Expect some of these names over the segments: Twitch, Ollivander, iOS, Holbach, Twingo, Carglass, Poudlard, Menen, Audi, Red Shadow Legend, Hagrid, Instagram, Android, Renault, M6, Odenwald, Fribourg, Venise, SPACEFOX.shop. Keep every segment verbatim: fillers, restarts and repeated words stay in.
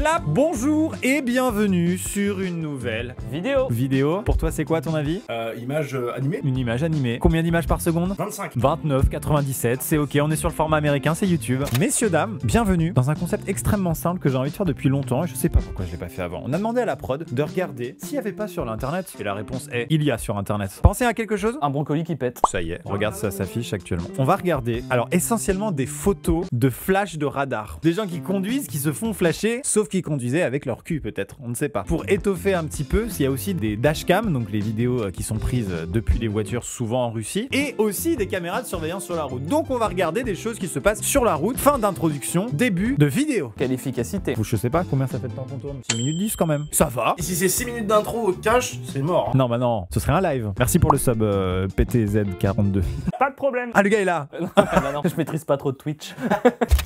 clap. Bonjour et bienvenue sur une nouvelle vidéo. Vidéo. Pour toi, c'est quoi ton avis? euh, Image euh, animée. Une image animée. Combien d'images par seconde? Vingt-cinq. Vingt-neuf, quatre-vingt-dix-sept, c'est ok, on est sur le format américain, c'est YouTube. Messieurs, dames, bienvenue dans un concept extrêmement simple que j'ai envie de faire depuis longtemps et je sais pas pourquoi je l'ai pas fait avant. On a demandé à la prod de regarder s'il y avait pas sur l'internet. Et la réponse est, il y a sur internet. Pensez à quelque chose? Un brocoli qui pète. Ça y est, regarde, ça s'affiche actuellement. On va regarder, alors essentiellement des photos de flash de radar. Des gens qui conduisent, qui se font flasher, sauf qu'ils conduisaient avec leur cul peut-être, on ne sait pas. Pour étoffer un petit peu, s'il y a aussi des dashcams, donc les vidéos qui sont prises depuis les voitures souvent en Russie, et aussi des caméras de surveillance sur la route. Donc on va regarder des choses qui se passent sur la route, fin d'introduction, début de vidéo. Quelle efficacité. Ou je sais pas combien ça fait de temps qu'on tourne. six minutes dix quand même. Ça va. Et si c'est six minutes d'intro au cash, c'est mort. Hein. Non bah non, ce serait un live. Merci pour le sub euh, P T Z quarante-deux. Pas de problème. Ah le gars est là. euh, non, bah non, je maîtrise pas trop de Twitch.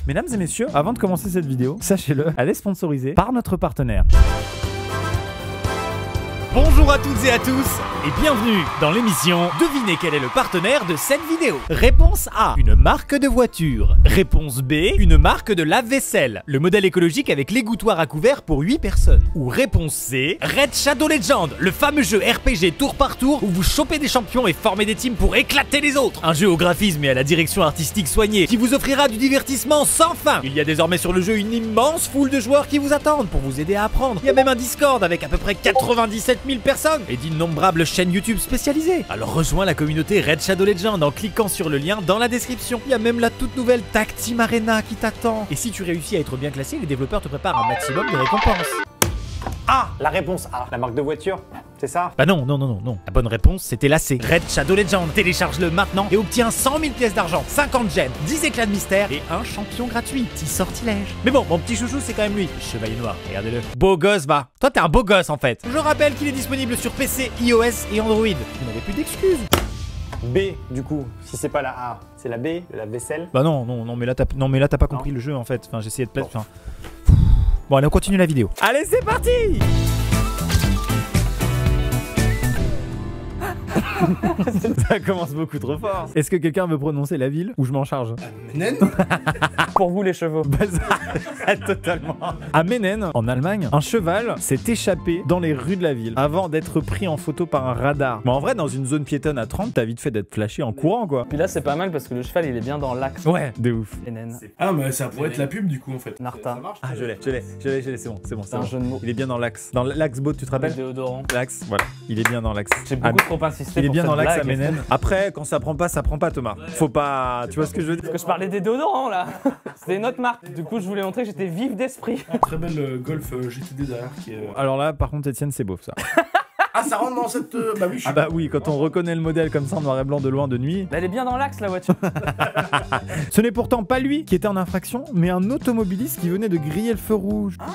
Mesdames et messieurs, avant de commencer cette vidéo, sachez-le, elle est sponsorisée par notre partenaire. Bonjour à toutes et à tous et bienvenue dans l'émission. Devinez quel est le partenaire de cette vidéo. Réponse A, une marque de voiture. Réponse B, une marque de lave-vaisselle. Le modèle écologique avec l'égouttoir à couvert pour huit personnes. Ou réponse C, Red Shadow Legend. Le fameux jeu R P G tour par tour où vous chopez des champions et formez des teams pour éclater les autres. Un jeu au graphisme et à la direction artistique soignée qui vous offrira du divertissement sans fin. Il y a désormais sur le jeu une immense foule de joueurs qui vous attendent pour vous aider à apprendre. Il y a même un Discord avec à peu près quatre-vingt-dix-sept mille personnes et d'innombrables chaînes YouTube spécialisées. Alors rejoins la communauté Red Shadow Legend en cliquant sur le lien dans la description. Il y a même la toute nouvelle Tag Team Arena qui t'attend. Et si tu réussis à être bien classé, les développeurs te préparent un maximum de récompenses. Ah, la réponse A, la marque de voiture, c'est ça? Bah non, non, non, non, non. La bonne réponse, c'était la C. Red Shadow Legend. Télécharge-le maintenant et obtiens cent mille pièces d'argent, cinquante gemmes, dix éclats de mystère et un champion gratuit. Petit sortilège. Mais bon, mon petit chouchou, c'est quand même lui. Chevalier noir, regardez-le. Beau gosse, bah. Toi, t'es un beau gosse, en fait. Je rappelle qu'il est disponible sur P C, iOS et Android. Vous n'avez plus d'excuses. B du coup, si c'est pas la A, c'est la B, la vaisselle. Bah non, non, non, mais là, t'as pas compris non. Le jeu, en fait. Enfin, j'essayais de placer. Bon. Enfin... Bon, allez, on continue la vidéo. Allez, c'est parti. Ça commence beaucoup trop fort. Est-ce que quelqu'un veut prononcer la ville ou je m'en charge? Menen. Pour vous, les chevaux. Totalement. À Menen, en Allemagne, un cheval s'est échappé dans les rues de la ville avant d'être pris en photo par un radar. Mais en vrai, dans une zone piétonne à trente, t'as vite fait d'être flashé en courant, quoi. Puis là, c'est pas mal parce que le cheval, il est bien dans l'axe. Ouais, de ouf. Menen. Ah, mais ça pourrait être la pub, du coup, en fait. Narta. Ça marche, ah, je l'ai, je l'ai, je l'ai, je l'ai, c'est bon, c'est bon. C'est un bon. Jeu de mots. Il est bien dans l'axe. Dans l'axe beau, tu te rappelles? Le déodorant. L'axe, voilà. Il est bien dans l'axe. J'ai beaucoup ah, trop insisté. Il est bien dans l'axe à Menen. Après, quand ça prend pas, ça prend pas, Thomas. Faut pas. Tu vois ce que je veux dire? Parce que je parlais des déodorants, là. C'était une autre marque. Du coup, je voulais montrer que j'étais vif d'esprit. Très belle euh, Golf euh, G T D derrière qui est... Alors là, par contre, Étienne, c'est beau, ça. Ah, ça rentre dans cette... Euh, bah oui, je... Ah bah oui, quand on reconnaît le modèle comme ça en noir et blanc de loin, de nuit... Bah, elle est bien dans l'axe, la voiture. Ce n'est pourtant pas lui qui était en infraction, mais un automobiliste qui venait de griller le feu rouge. Ah.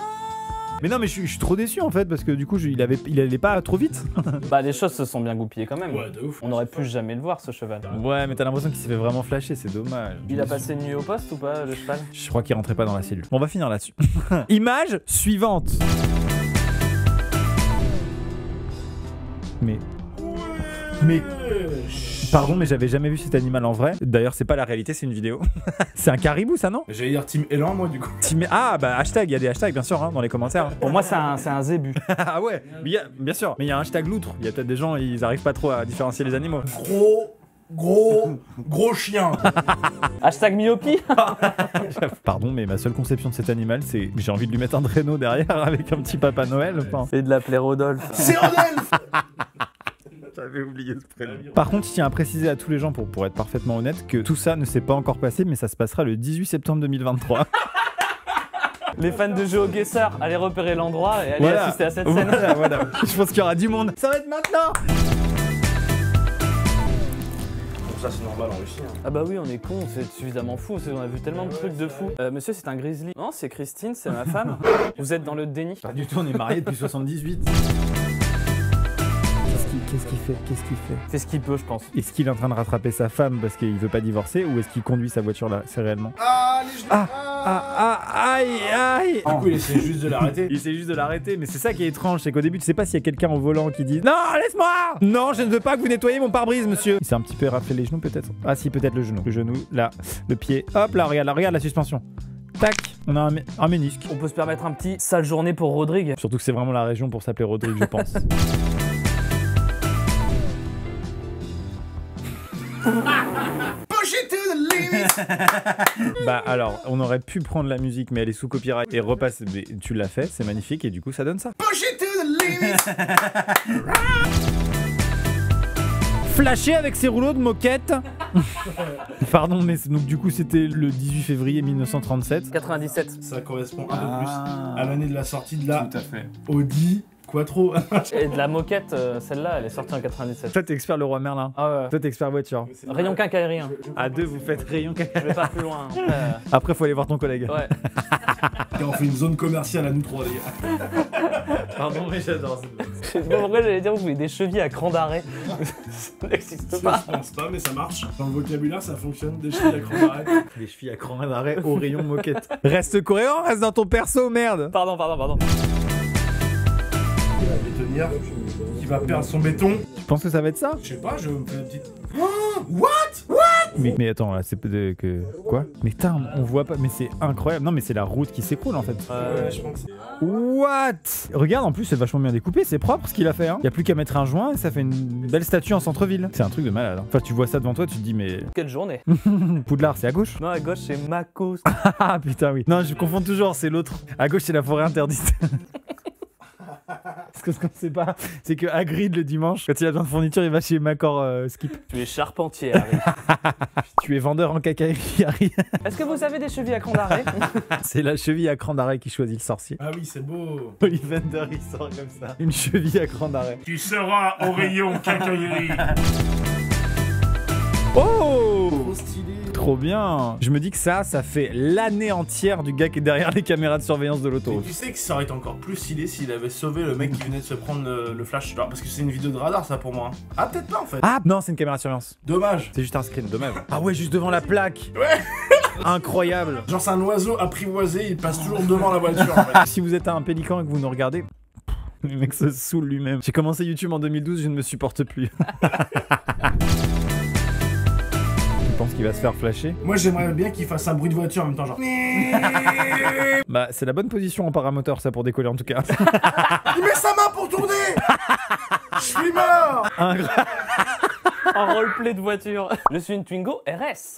Mais non, mais je suis, je suis trop déçu en fait parce que du coup je, il, avait, il allait pas trop vite. Bah les choses se sont bien goupillées quand même. Ouais, de ouf. On aurait pu jamais le voir ce cheval. Ouais, mais t'as l'impression qu'il s'est fait vraiment flasher, c'est dommage. Il a passé une nuit au poste ou pas le cheval? Je crois qu'il rentrait pas dans la cellule. Bon, on va finir là-dessus. Image suivante. Mais... Mais... Pardon, mais j'avais jamais vu cet animal en vrai. D'ailleurs, c'est pas la réalité, c'est une vidéo. C'est un caribou, ça, non? J'allais dire Team Elan, moi, du coup. Team... Ah, bah, hashtag, il y a des hashtags, bien sûr, hein, dans les commentaires. Hein. Pour moi, c'est un, un zébu. Ah ouais, mais y a, bien sûr. Mais il y a un hashtag loutre. Il y a peut-être des gens, ils arrivent pas trop à différencier les animaux. Gros, gros, gros chien. Hashtag myopie. Pardon, mais ma seule conception de cet animal, c'est que j'ai envie de lui mettre un traîneau derrière avec un petit Papa Noël. Enfin. C'est de l'appeler Rodolphe. C'est Rodolphe. J'avais oublié ce prénom. Par contre, je tiens à préciser à tous les gens, pour, pour être parfaitement honnête, que tout ça ne s'est pas encore passé, mais ça se passera le dix-huit septembre deux mille vingt-trois. Les fans de jeux au guesseur, allez repérer l'endroit et allez voilà. Assister à cette scène. Voilà, voilà. Je pense qu'il y aura du monde. Ça va être maintenant. Ça c'est normal en Russie. Hein. Ah bah oui, on est con, c'est suffisamment fou, on a vu tellement de trucs de fou. Euh, monsieur, c'est un grizzly. Non, c'est Christine, c'est ma femme. Vous êtes dans le déni. Pas du tout, on est mariés depuis soixante-dix-huit. Qu'est-ce qu'il fait? Qu'est-ce qu'il fait? C'est ce qu'il peut, je pense. Est-ce qu'il est en train de rattraper sa femme parce qu'il veut pas divorcer ou est-ce qu'il conduit sa voiture là? C'est réellement. Ah, les ah, ah, ah, aïe, aïe. Du coup, il essaie juste de l'arrêter. Il essaie juste de l'arrêter, mais c'est ça qui est étrange, c'est qu'au début, tu sais pas s'il y a quelqu'un au volant qui dit non, laisse-moi. Non, je ne veux pas que vous nettoyez mon pare-brise, monsieur. Il s'est un petit peu raflé les genoux, peut-être. Ah, si, peut-être le genou. Le genou, là, le pied. Hop, là, regarde, là, regarde la suspension. Tac, on a un, un ménisque. On peut se permettre un petit sale journée pour Rodrigue. Surtout que c'est vraiment la région pour s'appeler Rodrigue, je pense. Bah alors, on aurait pu prendre la musique, mais elle est sous copyright et repasse. Mais tu l'as fait, c'est magnifique et du coup ça donne ça. Flasher avec ses rouleaux de moquette. Pardon, mais donc du coup c'était le dix-huit février mille neuf cent trente-sept. quatre-vingt-dix-sept. Ça correspond un peu ah. plus à l'année de la sortie de la. Tout à fait. Audi. Quoi trop. Et de la moquette, euh, celle-là, elle est sortie en quatre-vingt-dix-sept. Toi, t'es expert le roi Merlin. Ah ouais. Toi, t'es expert voiture. Rayon quincaillerie. Hein. À deux, vous faites rayon quincaillerie. Je vais pas plus loin. Hein. Euh... Après, faut aller voir ton collègue. Ouais. Et on fait une zone commerciale à nous trois, les gars. Pardon, mais j'adore cette blague. Je sais pas pourquoi j'allais dire, vous voulez des chevilles à cran d'arrêt. Ça n'existe pas. Je pense pas, mais ça marche. Dans le vocabulaire, ça fonctionne, des chevilles à cran d'arrêt. Des chevilles à cran d'arrêt au rayon moquette. Reste cohérent, reste dans ton perso, merde. Pardon, pardon, pardon. Qui va perdre son béton. Tu penses que ça va être ça? Je sais pas, je me fais une petite... Oh, what? What? Mais, mais attends, là, c'est que... Quoi? Mais putain, on voit pas, mais c'est incroyable. Non, mais c'est la route qui s'écoule, en fait. Euh, ouais, je pense. What? Regarde, en plus, c'est vachement bien découpé, c'est propre ce qu'il a fait, hein. Y a plus qu'à mettre un joint et ça fait une belle statue en centre-ville. C'est un truc de malade, hein. Enfin, tu vois ça devant toi, tu te dis, mais... Quelle journée. Poudlard, c'est à gauche? Non, à gauche, c'est Mako. Ah, putain, oui. Non, je confonds toujours, c'est l'autre. À gauche, c'est la forêt interdite. Ce qu'on ne sait pas, c'est que Hagrid le dimanche, quand il a besoin de fourniture, il va chez Macor euh, Skip. Tu es charpentier, Harry. Tu es vendeur en cacaillerie, Harry. Est-ce que vous avez des chevilles à cran d'arrêt? C'est la cheville à cran d'arrêt qui choisit le sorcier. Ah oui, c'est beau. Ollivander, il sort comme ça. Une cheville à cran d'arrêt. Tu seras au rayon cacaillerie. Oh, trop stylé. Trop bien. Je me dis que ça, ça fait l'année entière du gars qui est derrière les caméras de surveillance de l'auto. Tu sais que ça aurait été encore plus stylé s'il avait sauvé le mec qui venait de se prendre le, le flash. Alors, parce que c'est une vidéo de radar, ça, pour moi. Ah, peut-être pas, en fait. Ah, non, c'est une caméra de surveillance. Dommage. C'est juste un screen, dommage. Ah ouais, juste devant la plaque. Ouais. Incroyable. Genre, c'est un oiseau apprivoisé, il passe toujours devant la voiture, en fait. Si vous êtes un pélican et que vous nous regardez... Le mec se saoule lui-même. J'ai commencé YouTube en deux mille douze, je ne me supporte plus. Qui va se faire flasher. Moi j'aimerais bien qu'il fasse un bruit de voiture en même temps, genre. Bah c'est la bonne position en paramoteur, ça, pour décoller, en tout cas. Il met sa main pour tourner. Je suis mort. Un En roleplay de voiture. Je suis une Twingo R S.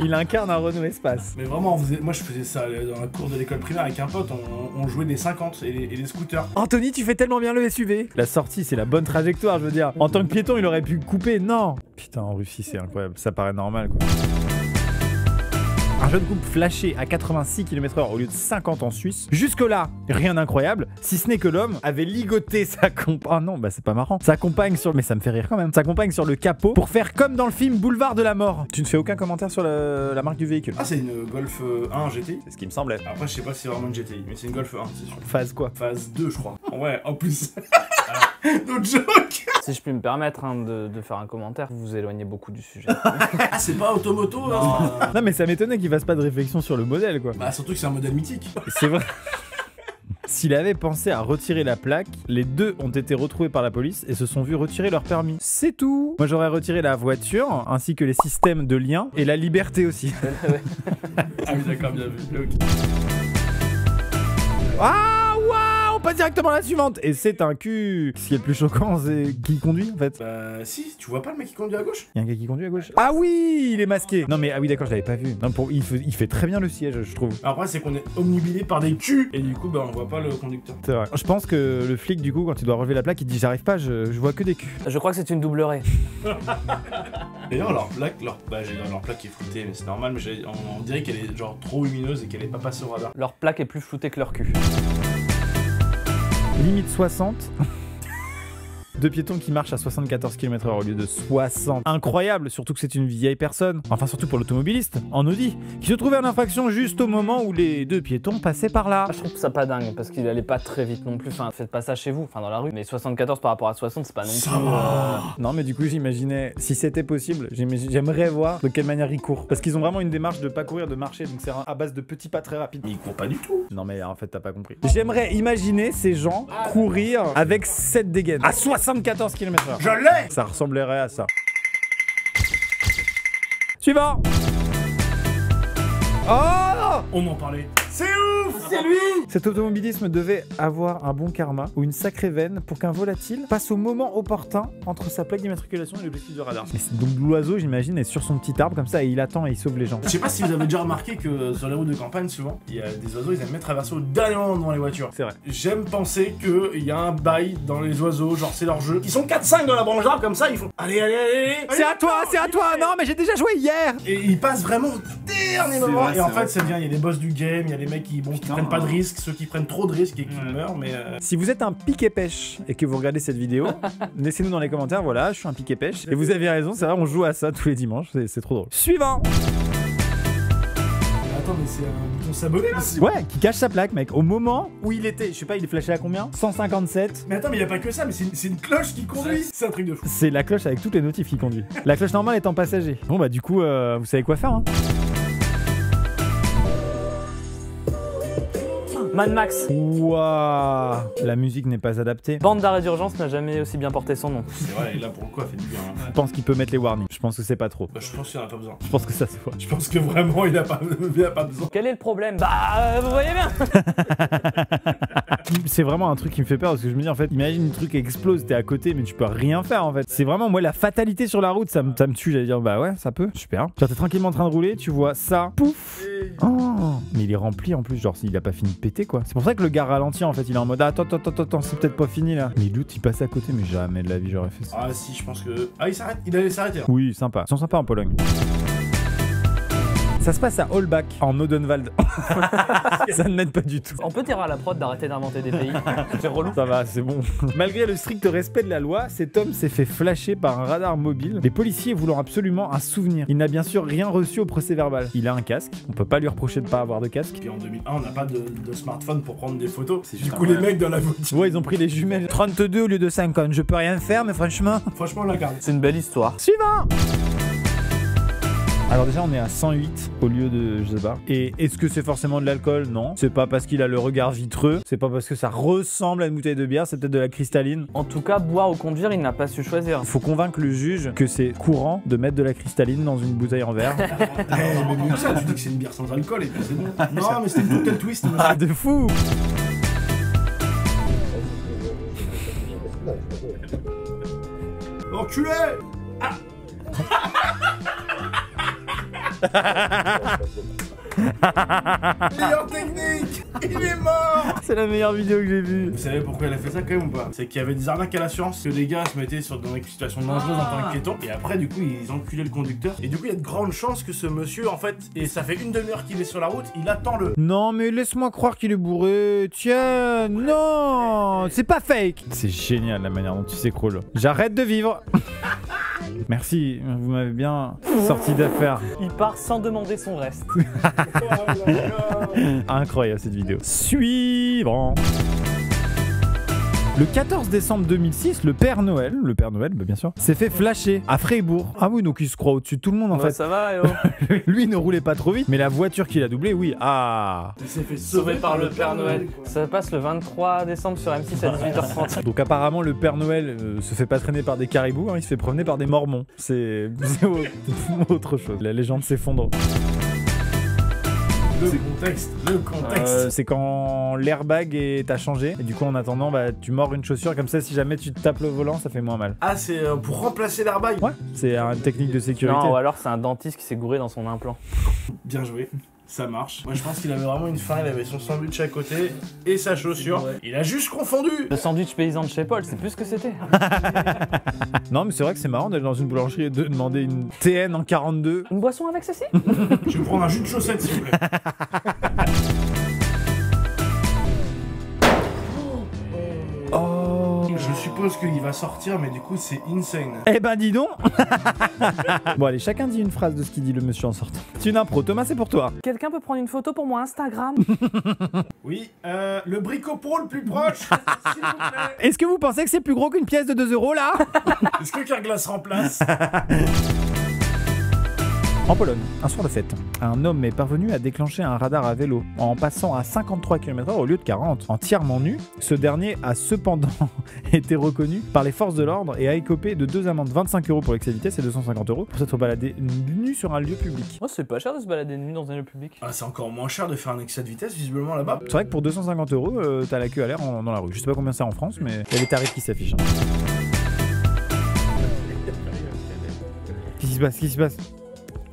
Il incarne un Renault Espace. Mais vraiment, on faisait... moi je faisais ça dans la cour de l'école primaire avec un pote, on, on jouait des cinquante et les, et les scooters. Anthony, tu fais tellement bien le S U V. La sortie, c'est la bonne trajectoire, je veux dire. En tant que piéton, il aurait pu couper, non. Putain, en Russie, c'est incroyable, ça paraît normal, quoi. Un jeune couple flashé à quatre-vingt-six kilomètres heure au lieu de cinquante en Suisse. Jusque-là, rien d'incroyable, si ce n'est que l'homme avait ligoté sa compagne. Oh non, bah c'est pas marrant. Sa compagne sur. Mais ça me fait rire quand même. Sa compagne sur le capot pour faire comme dans le film Boulevard de la Mort. Tu ne fais aucun commentaire sur la, la marque du véhicule. Ah, c'est une Golf un G T I. C'est ce qui me semblait. Après, je sais pas si c'est vraiment une G T I, mais c'est une Golf un, c'est sûr. Phase quoi? Phase deux, je crois. Ouais, en plus. No joke. Si je puis me permettre, hein, de, de faire un commentaire, vous vous éloignez beaucoup du sujet. Ah, c'est pas automoto, non. Hein. Non, mais ça m'étonnait qu'il fasse pas de réflexion sur le modèle, quoi. Bah, surtout que c'est un modèle mythique. C'est vrai. S'il avait pensé à retirer la plaque, les deux ont été retrouvés par la police et se sont vus retirer leur permis. C'est tout. Moi, j'aurais retiré la voiture, ainsi que les systèmes de lien et la liberté aussi. Ah oui, d'accord, bien vu. Okay. Ah, passe directement à la suivante. Et c'est un cul. Ce qui est le plus choquant, c'est qui conduit, en fait. Bah si, tu vois pas le mec qui conduit à gauche? Il y a un gars qui conduit à gauche. Ah oui, il est masqué. Non mais ah oui, d'accord, je l'avais pas vu. Non, pour, il, fait, il fait très bien le siège, je trouve. Après c'est qu'on est omnubilé par des culs et du coup bah on voit pas le conducteur. C'est vrai. Je pense que le flic, du coup, quand il doit relever la plaque, il dit j'arrive pas, je, je vois que des culs. Je crois que c'est une doublerée. D'ailleurs leur plaque, leur, bah, leur plaque est floutée, mais c'est normal, mais on, on dirait qu'elle est genre trop lumineuse et qu'elle est pas passée au radar. Leur plaque est plus floutée que leur cul. Limite soixante. Deux piétons qui marchent à soixante-quatorze kilomètres heure au lieu de soixante. Incroyable, surtout que c'est une vieille personne. Enfin, surtout pour l'automobiliste, en Audi, qui se trouvait en infraction juste au moment où les deux piétons passaient par là. Je trouve ça pas dingue, parce qu'il allait pas très vite non plus. Enfin, faites pas ça chez vous, enfin dans la rue. Mais soixante-quatorze par rapport à soixante, c'est pas non plus... Euh... Non, mais du coup, j'imaginais, si c'était possible, j'aimerais voir de quelle manière ils courent. Parce qu'ils ont vraiment une démarche de pas courir, de marcher, donc c'est à base de petits pas très rapides. Mais ils courent pas du tout. Non, mais en fait, t'as pas compris. J'aimerais imaginer ces gens courir avec cette dégaine. À soixante-quatorze kilomètres heure. Je l'ai. Ça ressemblerait à ça. Suivant. Oh! On en parlait. C'est ouf! C'est lui! Cet automobilisme devait avoir un bon karma ou une sacrée veine pour qu'un volatile passe au moment opportun entre sa plaque d'immatriculation et l'objectif de radar. Mais donc l'oiseau, j'imagine, est sur son petit arbre comme ça et il attend et il sauve les gens. Je sais pas si vous avez déjà remarqué que sur les routes de campagne, souvent, il y a des oiseaux, ils aiment traverser au dernier moment devant les voitures. C'est vrai. J'aime penser qu'il y a un bail dans les oiseaux, genre c'est leur jeu. Ils sont quatre cinq dans la branche d'arbre comme ça, ils font allez, allez, allez, allez. C'est à toi, c'est à toi! Non, mais j'ai déjà joué hier! Et ils passent vraiment au dernier moment. Vrai, et en fait, c'est bien, il y a des boss du game, il y a des mecs qui, bon, qui prennent pas de risques, ceux qui prennent trop de risques et qui ouais. meurent, mais... Euh... Si vous êtes un piquet-pêche et que vous regardez cette vidéo, laissez-nous dans les commentaires, voilà, je suis un piquet-pêche. Et vous avez raison, c'est vrai, on joue à ça tous les dimanches, c'est trop drôle. Suivant! Attends, mais c'est un bouton s'abonner là? Ouais, qui cache sa plaque, mec. Au moment où il était, je sais pas, il est flashé à combien? cent cinquante-sept. Mais attends, mais il y a pas que ça, mais c'est une, une cloche qui conduit. C'est un truc de fou. C'est la cloche avec toutes les notifs qui conduit. La cloche normale étant passager. Bon bah du coup, euh, vous savez quoi faire, hein. Mad Max. Waouh, la musique n'est pas adaptée. Bande d'arrêt d'urgence n'a jamais aussi bien porté son nom. C'est vrai, et là pour le coup, elle fait du bien. Hein. Je pense qu'il peut mettre les warnings. Je pense que c'est pas trop. Bah, je pense qu'il en a pas besoin. Je pense que ça se voit. Je pense que vraiment, il a pas, il a pas besoin. Quel est le problème? Bah, euh, vous voyez bien. C'est vraiment un truc qui me fait peur parce que je me dis en fait, imagine le truc explose, t'es à côté, mais tu peux rien faire en fait. C'est vraiment moi la fatalité sur la route, ça me, ça me tue. J'allais dire bah ouais, ça peut. Super. T'es tranquillement en train de rouler, tu vois ça. Pouf. Oh, mais il est rempli en plus, genre il a pas fini de péter. C'est pour ça que le gars ralentit en fait, il est en mode attends, attends, attends, attends, c'est peut-être pas fini là. Mais l'autre il passe à côté, mais jamais de la vie j'aurais fait ça. Ah si, je pense que. Ah, il s'arrête, il allait s'arrêter. Hein. Oui, sympa. Ils sont sympas en Pologne. Ça se passe à Holbach, en Odenwald. Ça ne m'aide pas du tout. On peut dire à la prod d'arrêter d'inventer des pays. C'est relou. Ça va, c'est bon. Malgré le strict respect de la loi, cet homme s'est fait flasher par un radar mobile, les policiers voulant absolument un souvenir. Il n'a bien sûr rien reçu au procès verbal. Il a un casque, on peut pas lui reprocher de pas avoir de casque. Et en deux mille un, on n'a pas de, de smartphone pour prendre des photos. Du coup, les mecs dans la voiture. Ouais, ils ont pris les jumelles. trente-deux au lieu de cinquante. Je peux rien faire, mais franchement. Franchement, la carte. C'est une belle histoire. Suivant! Alors déjà on est à cent huit au lieu de je sais pas. Et est-ce que c'est forcément de l'alcool? Non. C'est pas parce qu'il a le regard vitreux, c'est pas parce que ça ressemble à une bouteille de bière, c'est peut-être de la cristalline. En tout cas, boire ou conduire, il n'a pas su choisir. Il faut convaincre le juge que c'est courant de mettre de la cristalline dans une bouteille en verre. Non, mais bon, ça, tu dis que c'est une bière sans alcool et puis c'est bon. Non, mais c'était une bouteille twist. Ah de fou. Enculé. Ah. Meilleure technique. Il est mort. C'est la meilleure vidéo que j'ai vue. Vous savez pourquoi elle a fait ça quand même ou pas? C'est qu'il y avait des arnaques à l'assurance, que les gars se mettaient sur, dans des situations dangereuses en tant que piéton. Et après du coup ils enculaient le conducteur. Et du coup il y a de grandes chances que ce monsieur en fait, et ça fait une demi-heure qu'il est sur la route, il attend le... Non mais laisse-moi croire qu'il est bourré. Tiens, non, c'est pas fake. C'est génial la manière dont tu s'écroules. J'arrête de vivre. Merci, vous m'avez bien sorti d'affaire. Il part sans demander son reste. Incroyable cette vidéo. Suivant. Le quatorze décembre deux mille six, le Père Noël, le Père Noël, bah bien sûr, s'est fait flasher à Fribourg. Ah oui, donc il se croit au-dessus de tout le monde en ouais, fait. Ça va, oh. Lui ne roulait pas trop vite, mais la voiture qu'il a doublée, oui. Ah. Il s'est fait sauver par le Père Noël. Ça passe le vingt-trois décembre sur M six à dix-huit heures trente. Donc apparemment, le Père Noël euh, se fait pas traîner par des caribous, hein, il se fait promener par des mormons. C'est autre chose. La légende s'effondre. Le contexte, le contexte. Euh, c'est quand l'airbag est à changer et du coup en attendant bah tu mords une chaussure comme ça si jamais tu te tapes le volant ça fait moins mal. Ah c'est euh, pour remplacer l'airbag. Ouais, c'est une technique de sécurité. Non ou alors c'est un dentiste qui s'est gouré dans son implant. Bien joué. Ça marche. Moi je pense qu'il avait vraiment une faim, il avait son sandwich à côté et sa chaussure. Il a juste confondu. Le sandwich paysan de chez Paul, c'est plus ce que c'était. Non mais c'est vrai que c'est marrant d'aller dans une boulangerie et de demander une T N en quarante-deux. Une boisson avec ceci. Je vais prendre un jus de chaussette s'il vous plaît. Je suppose qu'il va sortir, mais du coup, c'est insane. Eh ben, dis donc. Bon, allez, chacun dit une phrase de ce qu'il dit le monsieur en sortant. C'est une impro, Thomas, c'est pour toi. Quelqu'un peut prendre une photo pour mon Instagram? Oui, euh, le bricopro le plus proche, s'il vous plaît. Est-ce que vous pensez que c'est plus gros qu'une pièce de deux euros, là? Est-ce que Carglass remplace? En Pologne, un soir de fête, un homme est parvenu à déclencher un radar à vélo en passant à cinquante-trois kilomètres heure au lieu de quarante. Entièrement nu, ce dernier a cependant été reconnu par les forces de l'ordre et a écopé de deux amendes, vingt-cinq euros pour l'excès de vitesse et deux cent cinquante euros pour s'être baladé nu sur un lieu public. Oh, c'est pas cher de se balader nu dans un lieu public. Ah, c'est encore moins cher de faire un excès de vitesse visiblement là-bas. C'est vrai que pour deux cent cinquante euros, euh, t'as la queue à l'air dans la rue. Je sais pas combien c'est en France, mais il y a les tarifs qui s'affichent. Qu'est-ce qui se passe? Qu'est-ce qui se passe?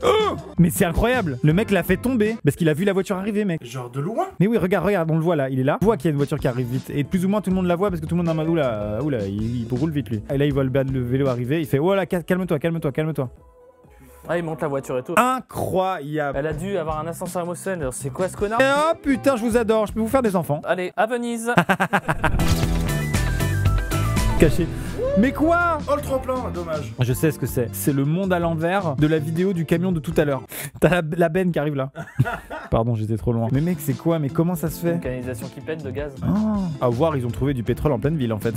Oh, mais c'est incroyable. Le mec l'a fait tomber parce qu'il a vu la voiture arriver, mec. Genre de loin. Mais oui, regarde, regarde, on le voit là, il est là. On voit qu'il y a une voiture qui arrive vite. Et plus ou moins tout le monde la voit parce que tout le monde a un madou là. Oula, il, il roule vite lui. Et là, il voit le, le vélo arriver, il fait oh là, calme-toi, calme-toi, calme-toi. Ah, il monte la voiture et tout. Incroyable. Elle a dû avoir un ascenseur émotionnel. C'est quoi ce connard? Et oh putain, je vous adore, je peux vous faire des enfants. Allez, à Venise. Caché. Mais quoi? Oh le tremplin, dommage. Je sais ce que c'est. C'est le monde à l'envers de la vidéo du camion de tout à l'heure. T'as la, la benne qui arrive là. Pardon, j'étais trop loin. Mais mec, c'est quoi? Mais comment ça se fait? Une canalisation qui pète de gaz. Ah, à voir, ils ont trouvé du pétrole en pleine ville en fait.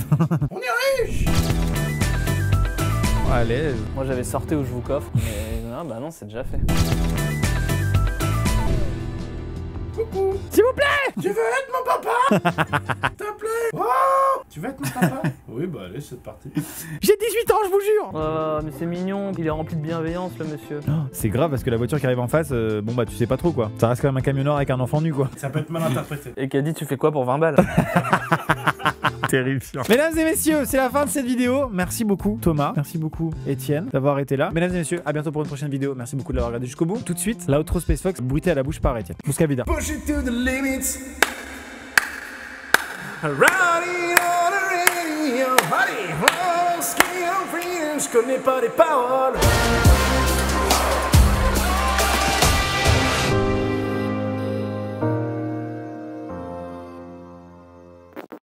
On est riche. Allez. Moi j'avais sorti où je vous coffre. Mais non, bah non, c'est déjà fait. Coucou. S'il vous plaît. Tu veux être mon papa? S'il te plaît. Oh, tu veux être mon papa? Oui, bah allez, c'est parti. J'ai dix-huit ans, je vous jure. Oh, mais c'est mignon, il est rempli de bienveillance, le monsieur. Oh, c'est grave parce que la voiture qui arrive en face, euh, bon bah tu sais pas trop quoi. Ça reste quand même un camionneur avec un enfant nu quoi. Ça peut être mal interprété. Et qui a dit tu fais quoi pour vingt balles? Terrifiant. Mesdames et messieurs, c'est la fin de cette vidéo. Merci beaucoup Thomas, merci beaucoup Étienne d'avoir été là. Mesdames et messieurs, à bientôt pour une prochaine vidéo. Merci beaucoup de l'avoir regardé jusqu'au bout. Tout de suite, la outro Space Fox, bruitée à la bouche par Étienne. Muscavida. Push it to the limits. Riding on the radio, honey, oh, skin on freedom, je connais pas les paroles.